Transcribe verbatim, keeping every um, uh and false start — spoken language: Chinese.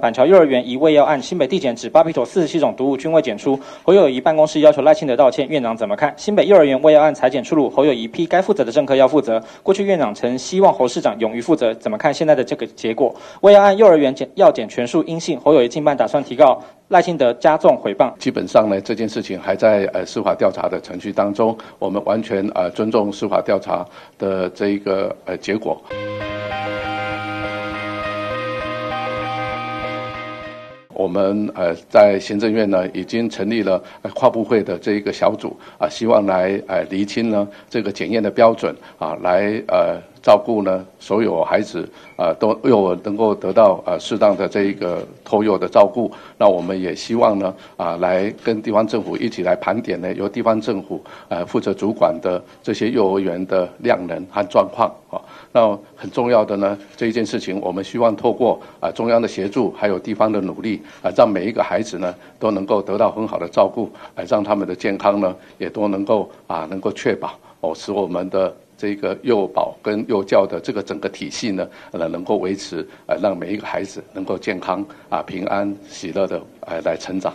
板桥幼儿园一位要案新北地检指巴比妥四十七种毒物均未检出，侯友宜办公室要求赖清德道歉，院长怎么看？新北幼儿园未要案裁检出炉，侯友宜批该负责的政客要负责。过去院长曾希望侯市长勇于负责，怎么看现在的这个结果？未要案幼儿园检药检全数阴性，侯友宜进办打算提告赖清德加重诽谤。基本上呢，这件事情还在呃司法调查的程序当中，我们完全呃尊重司法调查的这一个呃结果。我们呃在行政院呢已经成立了跨部会的这一个小组啊，希望来呃厘清呢这个检验的标准啊，来呃照顾呢所有孩子啊都幼儿能够得到呃适当的这一个托幼的照顾。那我们也希望呢啊来跟地方政府一起来盘点呢由地方政府呃负责主管的这些幼儿园的量能和状况啊。那很重要的呢这一件事情，我们希望透过啊中央的协助还有地方的努力。啊，让每一个孩子呢都能够得到很好的照顾，啊，让他们的健康呢也都能够啊能够确保哦，使我们的这个幼保跟幼教的这个整个体系呢，呃，能够维持，呃，让每一个孩子能够健康啊、平安、喜乐的呃来成长。